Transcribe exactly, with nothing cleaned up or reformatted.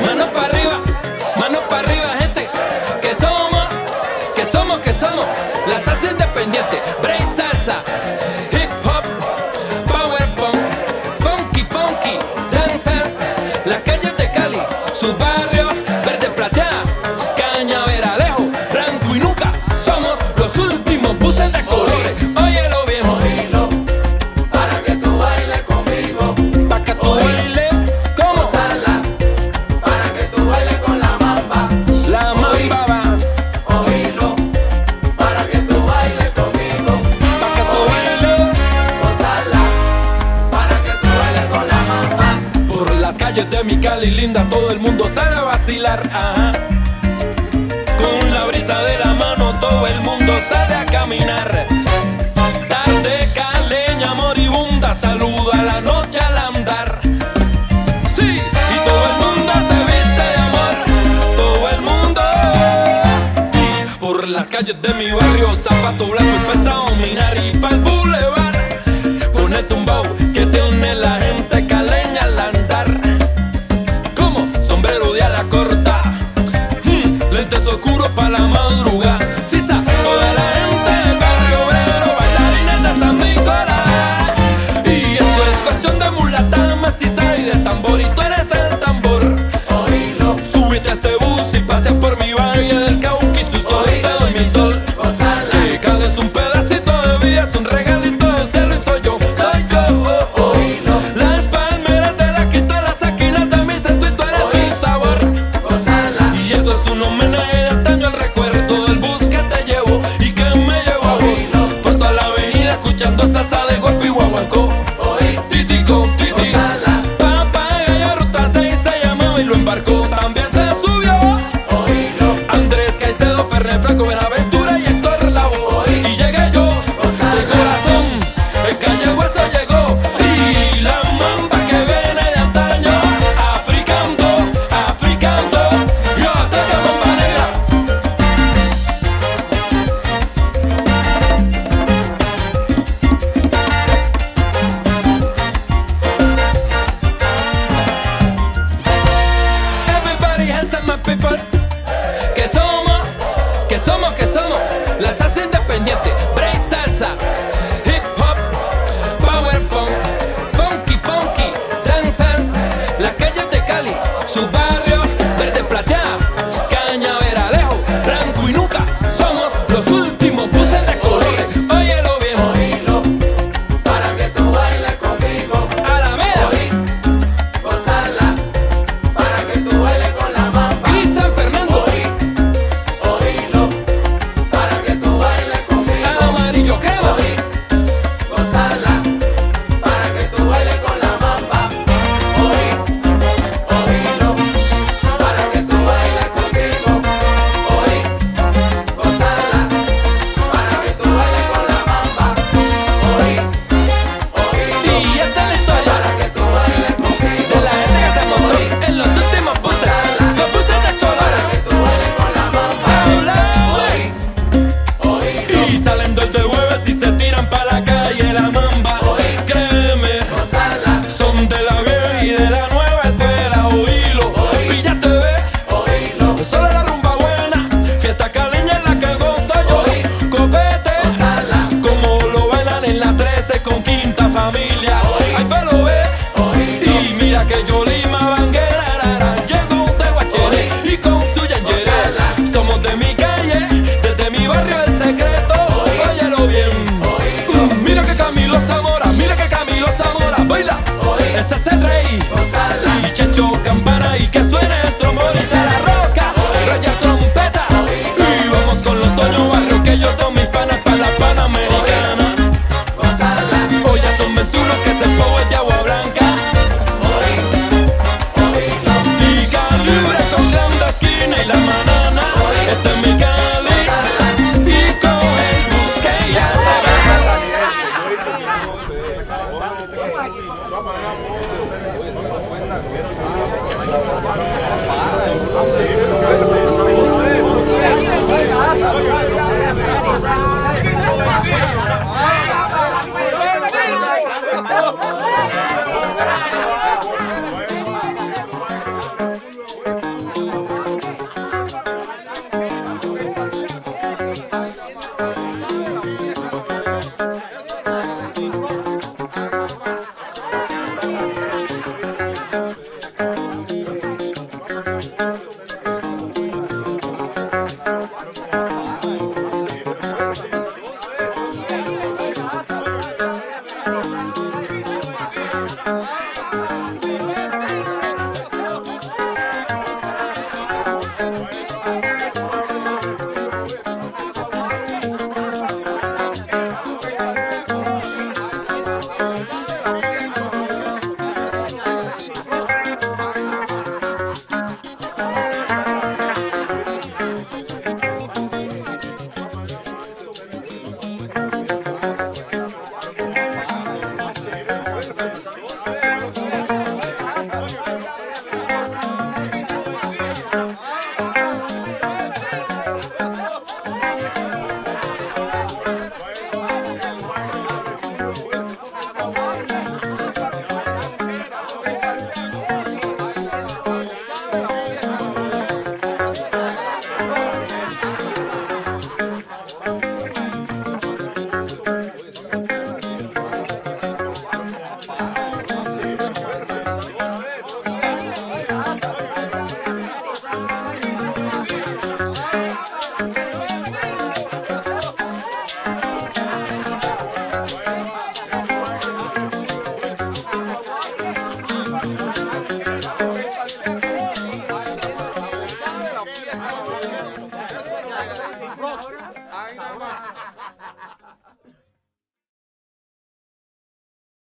Manos para arriba, manos para arriba, gente. Que somos, que somos, que somos la salsa independiente. Break salsa, hip hop, power funk, funky, funky, danza. Las calles de Cali, su barrio, verde plateada, cañaveralejo, blanco y nuca. Somos los últimos buses de colores. Oye lo viejo, oílo, para que tú bailes conmigo. Pa' que tú bailes. De mi Cali linda, todo el mundo sale a vacilar, ajá. Con la brisa de la mano, todo el mundo sale a caminar. Tarde caleña moribunda, saluda la noche al andar. Sí, y todo el mundo se viste de amor, todo el mundo. Y por las calles de mi barrio, zapato blanco y pesado, minar y pa'l bulevar. Con el tumbao que tiene la gente caleña al andar. Oscuro pa' la madrugada, si sa, toda la gente del barrio obrero, bailarines de San Nicolás. Y esto es cuestión de mulata, mestiza y de tambor, y tú eres el tambor. Oílo, súbete a este bus y paseas por mi valle del Cauca y su sol. Oílo, te doy mi sol, gozala, que cale su Venga,